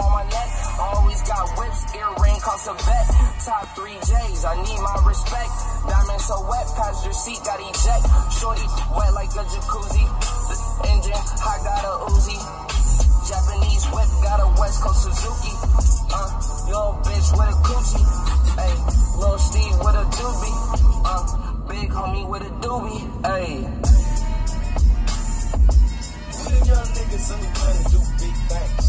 on my neck. Always got whips, earring cost a vet. Top 3 J's, I need my respect. Diamond so wet, passenger seat got eject. Shorty wet like a jacuzzi. The engine, I got a Uzi. Japanese whip, got a West Coast Suzuki. Yo bitch with a coochie. Hey, Lil Steve with a doobie. Big homie with a doobie. Hey. Niggas only trying to do big things.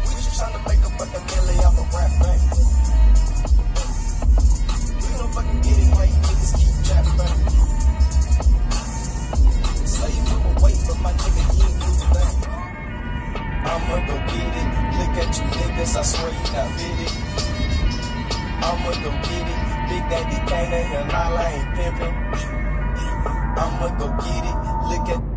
We just trying to make a fucking melee off a rap back. We don't fucking get it right, niggas keep trapping back. Say you move away from my nigga, he ain't do the thing. I'ma go get it, look at you niggas, I swear you not fit it. I'ma go get it, big daddy can't ain't here, I ain't pimping. I'ma go get it, look at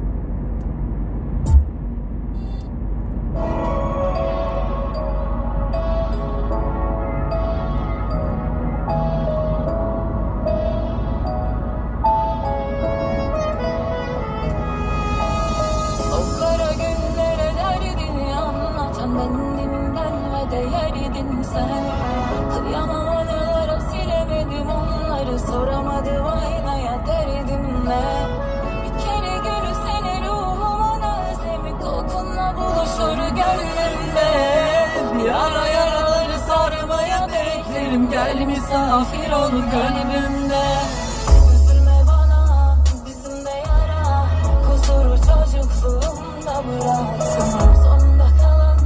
gel misafir ol kalbimde. Üzülme bana, bizim de yara. Kusuru çocukluğumda bıraktım. Sonda kalan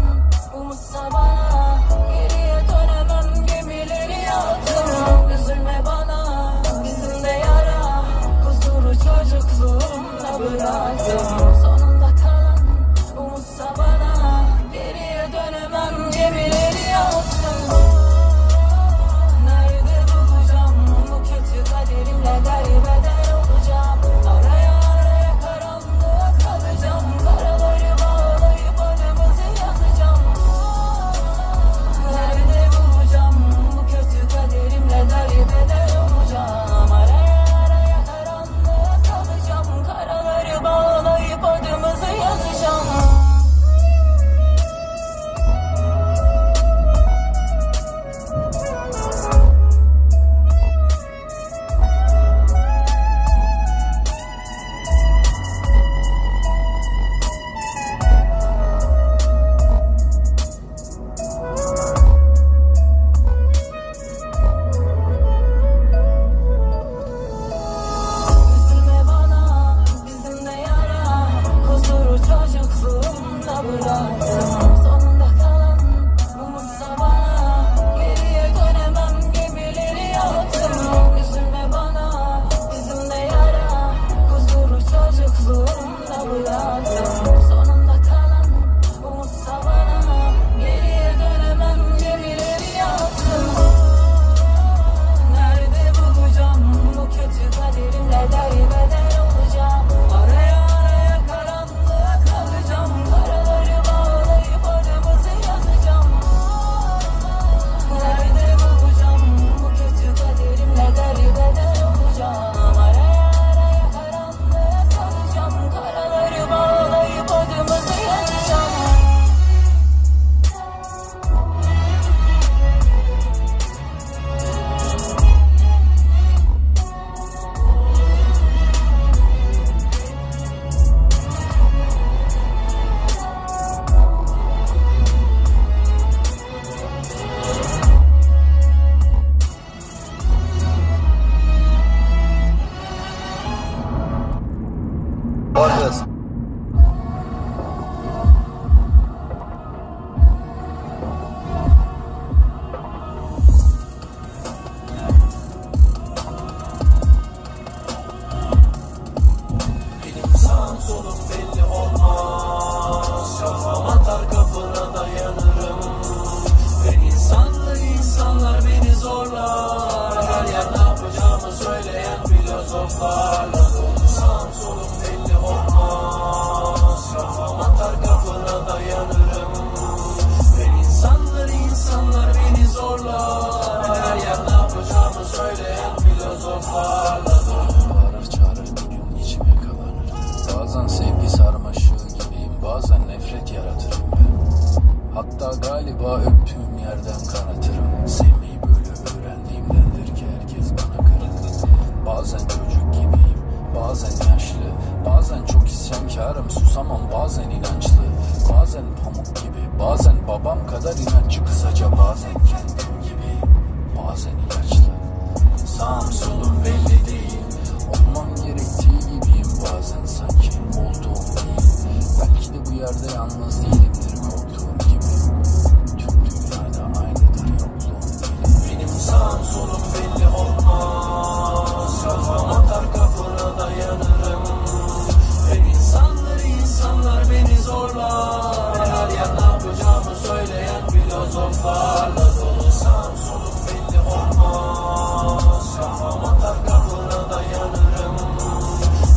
umutsa bana. Geriye dönemem, gemileri yaktım. Üzülme bana, bizim de yara. Kusuru çocukluğumda bıraktım. Sonunda kalan umutsa bana. Geriye dönemem, gemileri yaktım. Kaybeder olacağım, araya araya karanlığa kalacağım. Karaları bağlayıp adımızı yazacağım. Nerede bulacağım bu kötü kaderimle, derbeder olacağım. Araya araya karanlığa kalacağım. Karaları bağlayıp adımızı yazacağım. Kaderimle derbeder olacağım. Araya araya karanlığa kalacağım. Karaları bağlayıp hatta galiba öptüğüm yerden kanatırım. Sevmeyi böyle öğrendiğimdendir ki herkes bana kırıldı. Bazen çocuk gibiyim, bazen yaşlı, bazen çok isyankarım, susamam, bazen inançlı, bazen pamuk gibi, bazen babam kadar inatçı, kısaca bazen kendim gibi, bazen ilaçlı. Sağım solum belli değil, olmam gerektiği gibiyim bazen, sanki olduğum değil. Belki de bu yerde yalnız değilimdir korktuğum gibi. Tüm dünyada aynıdır yokluğum değil. Benim sağım solum belli olmaz, kafam atar kafana dayanırım. Ben insanları, insanlar beni zorlar. Her yer ne yapacağımı söyleyen filozoflarla dolu. Sağım solum belli olmaz, kafam atar kafana dayanırım.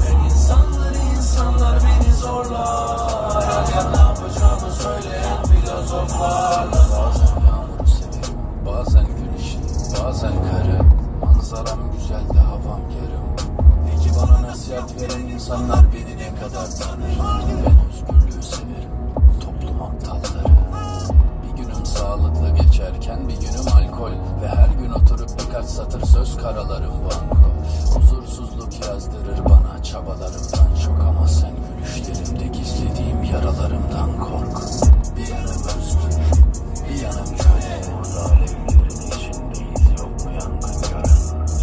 Ben insanları, insanlar beni zorlar. Her yer ne yapacağımı söyleyen filozoflarla dolu. Bazen yağmuru severim, bazen güneşi, bazen karı. Manzaram güzel de havam yarım. Peki bana nasihat veren insanlar beni ne kadar tanır? Ben özgürlüğü severim, toplum aptalları. Bir günüm sağlıklı geçerken bir günüm alkol. Ve her gün oturup birkaç satır söz karalarım banko. Huzursuzluk yazdırır bana çabalarımdan çok, ama sen gülüşlerimde gizlediğim yaralarımdan kork. Bir yanım özgür, bir yanım köle. Orada alevlerin içindeyiz, yok mu yangın gören?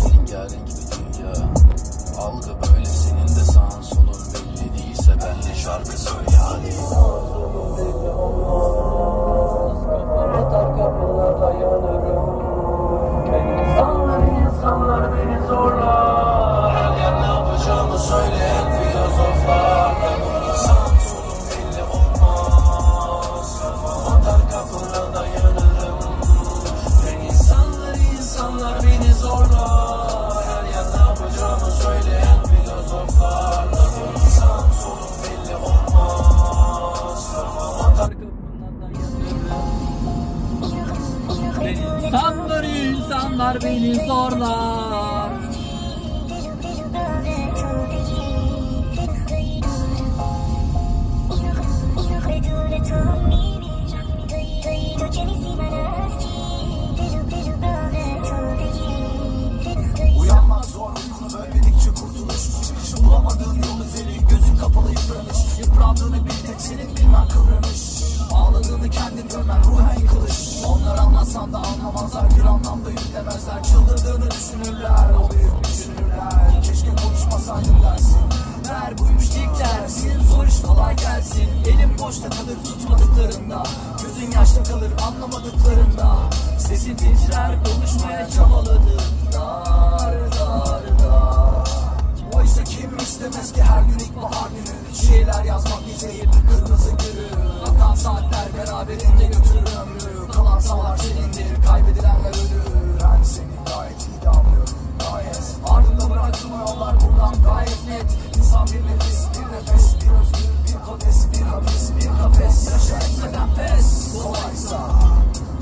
Rengarenk bir dünya, algı böyle, senin de sağın solun belli değilse ben de şarkı söyle hadi. Sağın solun belli olmaz, kafam atar kafana dayanırım. İnsanlar, insanlar beni zorlar. Her yer ne yapacağımı söyleyen filozoflar. Sağın solun belli olmaz, kafam atar kafana dayanırım. Ben insanlar, insanlar beni zorlar. Yapacağımı söyleyen filozoflarla dolu. Sağım solum belli olmaz, kafam atar kapından dayanırım. Ve insanları, insanlar beni zorlar. Bulamadığın yol üzeri gözün kapalı yıpranmış. Yıprandığını bir tek senin bilmen kıvramış. Ağladığını kendin görmen ruhen yıkılış. Onlar anlatsan da anlamazlar, bir anlamda yüklemezler. Çıldırdığını düşünürler, o büyük düşünürler. Keşke konuşmasaydım dersin. Ver buymuş dik dersin, zor iş kolay gelsin. Elim boşta kalır tutmadıklarında, gözün yaşta kalır anlamadıklarında. Sesin titrer konuşmaya çabaladılar. Dar dar. Oysa kim istemez ki her gün ilkbahar günü. Şiirler yazmak bize yedi kırmızı gülü. Akan saatler beraberinde götürür ömrü. Kalan sağlar senindir, kaybedilenler ölür. Ben seni gayet iyi de anlıyorum, gayet. Ardında bıraktığım yollar buradan gayet net. İnsan bir nefes, bir nefes, bir özgür, bir kodes, bir hapis, bir kafes. Yaşa etmeden pes. Kolaysa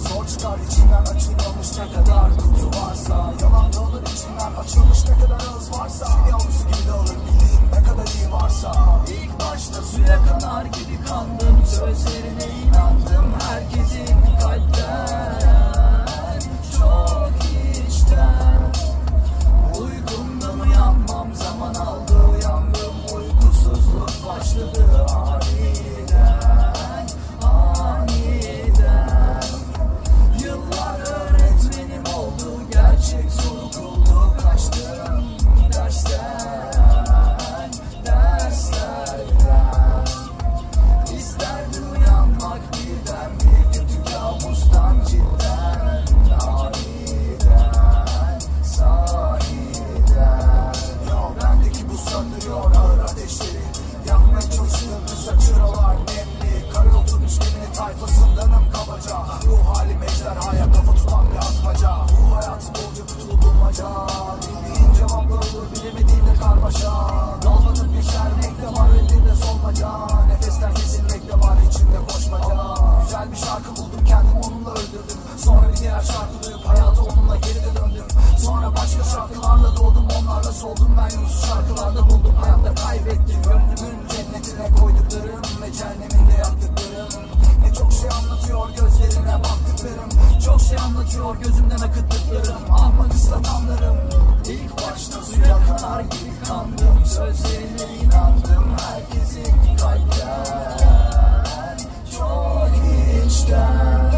zor çıkar içinden, açılmamış ne kadar kutu varsa. Yalan da olur içinden, açılmış ne kadar ağız varsa. Çin yavrusu gibi de alır bildiğin ne kadar iyi varsa. İlk başta suya kanar gibi kandım, sözlerine inandım herkesin kalpten, çok içten. Uykumdan uyanmam zaman aldı, uyandım uykusuzluk başladı aniden, aniden. Gerçek soğukuldu, kaçtım dersten, derslerden. İsterdim uyanmak birden, bir kötü kabustan cidden, aniden, sahiden. Ya bendeki bu söndürüyor ağır ateşleri, yakmaya çalıştığım kısa çıralar nemli. Kara oturmuş geminin tayfasındanım kabaca, ruh halim ejderhaya kafa tutan bir atmaca. Bildiğin cevaplar olur, bilemediğinde karmaşa. Dalmanın bir şermekte var, elinde solmaca. Nefesler kesilmekte var, içinde koşmaca. Güzel bir şarkı buldum, kendimi onunla öldürdüm. Sonra bir diğer şarkı duyup hayata onunla geri de döndüm. Sonra başka şarkılarla doğdum, onlarla soldum. Ben Yunus'u şarkılarda buldum, hayatta kaybettim. Gönlümün cennetine koyduklarım ve cehenneminde yaptıklarım. Ne çok şey anlatıyor göz Akıyor gözümden akıttıklarım, ahmak ıslananlarım. İlk başta suya kadar gibi kandım, sözlerine inandım. Herkesin kalpten, çok içten.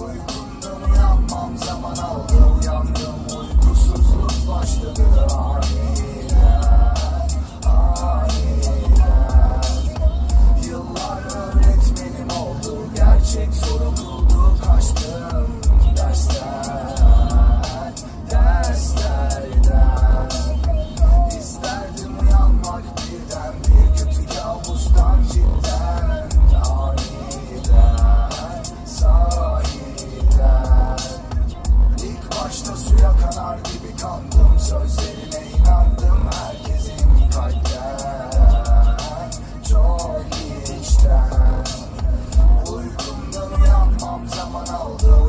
Uykumdan uyanmam zaman aldı, uyandım. Uykusuzluk başladı aniden, aniden. Yıllar öğretmenim oldu, gerçek sorumluluğu kaçtım. Sözlerine inandım, herkesin kalpten, çok içten. Uykumdan uyanmam zaman aldı.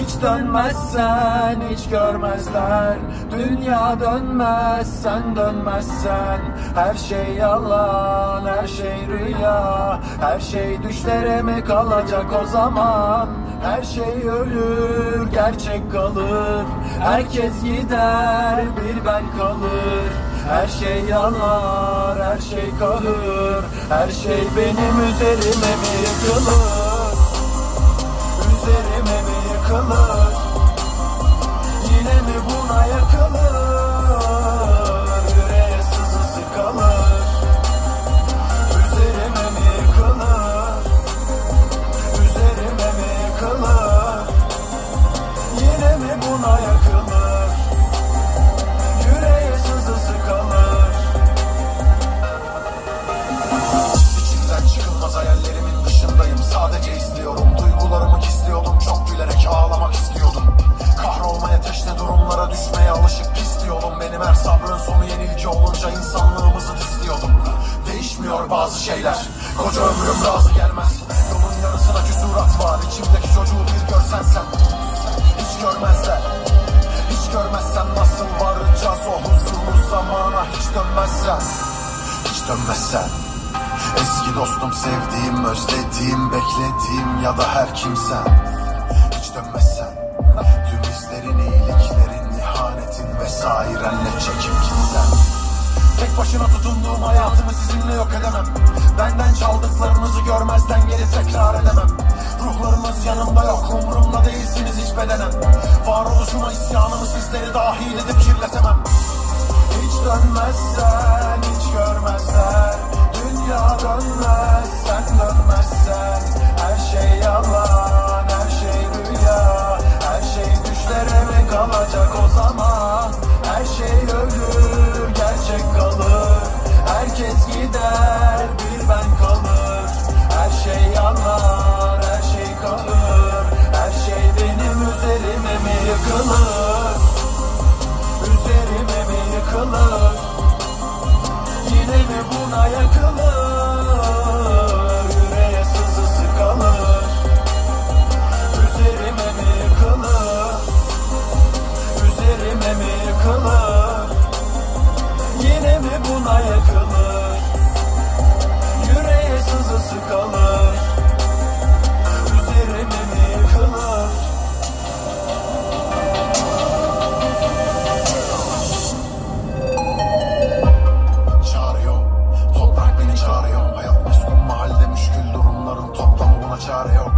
hiç dönmezsen hiç görmezler. Dünya dönmez, sen dönmezsen. Her şey yalan, her şey rüya. Her şey düşlere mi kalacak o zaman? Her şey ölür, gerçek kalır. Herkes gider, bir ben kalır. Her şey yanar, her şey kahır. Her şey benim üzerime mi yıkılır? Üzerime mi yıkılır? Yine mi buna yakılır? Yüreğe sızısı kalır. Üzerime mi yıkılır? Üzerime mi yıkılır? Yine mi buna yakılır? Yüreğe sızısı kalır. İçimden çıkılmaz hayallerimin dışındayım. Sadece istiyorum. Duygularımı kisliyordum, çok gülerek ağlamak istiyordum. Kahrolmaya, teşne durumlara düşmeye alışık pis diyordum. Benim her sabrın sonu yenilgi olunca insanlığımızı disliyordum. Değişmiyor bazı şeyler, koca ömrüm razı gelmez. Yolun yarısına küsurat var, içimdeki çocuğu bir görsen sen. Hiç görmezler, hiç görmezsen nasıl varacağız o huzurlu zamana? Hiç dönmezsen, hiç dönmezsen. Eski dostum, sevdiğim, özlediğim, beklediğim ya da her kimsen. Hiç dönmezsen, tüm hislerin, iyiliklerin, ihanetin vesairenle çekip gitsen. Tek başına tutunduğum hayatımı sizinle yok edemem. Benden çaldıklarınızı görmezden geri tekrar edemem. Ruhlarımız yanımda yok, umurumda değilsiniz hiç bedenem. Varoluşuma isyanımı sizleri dahil edip kirletemem. Hiç dönmezsen, hiç görmezsen. Dünya dönmez, sen dönmezsen. Her şey yalan, her şey rüya. Her şey düşlere mi kalacak o zaman? Her şey ölür, gerçek kalır. Herkes gider, bir ben kalır. Her şey yalan, her şey kalır. Her şey benim üzerime mi yıkılır? Üzerime mi yıkılır? Yine mi buna yakılır? Yüreğe sızısı kalır. Üzerime mi yıkılır? Üzerime mi yıkılır? Yine mi buna yakılır? Yüreğe sızısı kalır. Üzerime mi yıkılır? Çare yok.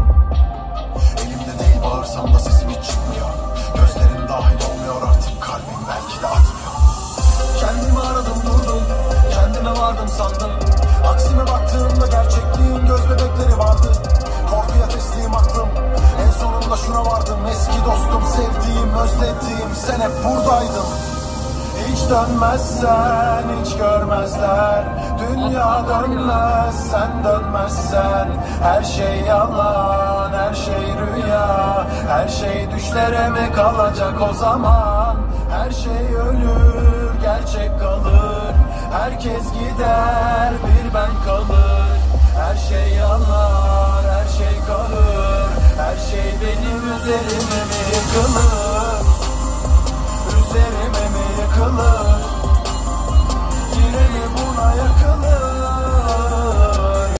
Elimde değil, bağırsam da sesim hiç çıkmıyor. Gözlerim dahil olmuyor artık, kalbim belki de atmıyor. Kendimi aradım durdum, kendime vardım sandım. Aksime baktığımda gerçekliğin göz bebekleri vardı. Korkuya teslim aklım, en sonunda şuna vardım. Eski dostum, sevdiğim, özlediğim, sen hep buradaydın. Hiç dönmezsen, hiç görmezler. Dünya dönmez, sen dönmezsen. Her şey yalan, her şey rüya. Her şey düşlere mi kalacak o zaman? Her şey ölür, gerçek kalır. Herkes gider, bir ben kalır. Her şey yalan, her şey kalır. Her şey benim üzerime mi yıkılır?